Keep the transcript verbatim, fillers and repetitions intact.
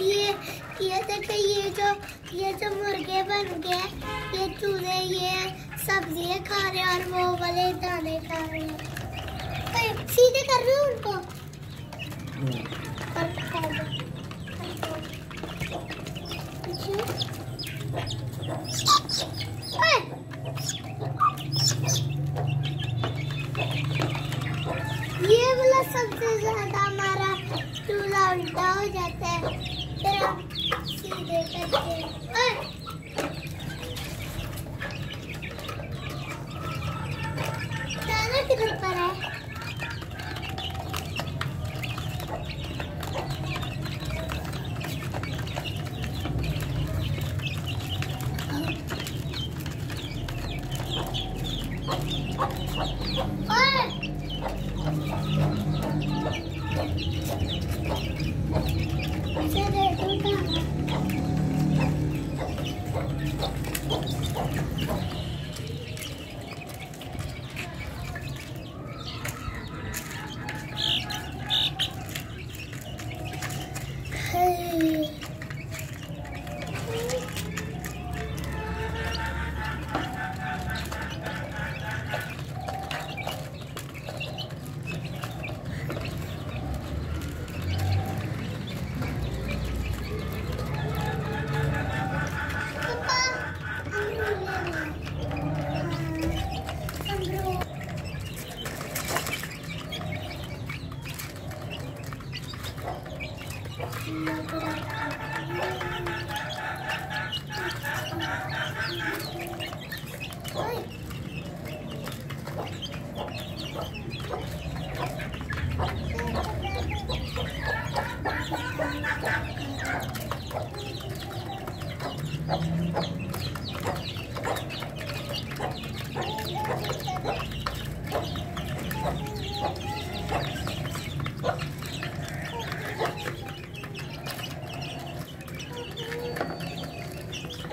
ये ये देखिए ये जो ये जो मुर्गे बन गए, ये चूहे ये सब्जियाँ खा रहे हैं और वो वाले दाने खा रहे हैं। सीधे कर रहे हो उनको और खा दो। ये वाला सबसे ज्यादा हमारा चूल्हा उल्टा हो जाता है, फिर हम सीधे करते हैं। दाना किधर पर है?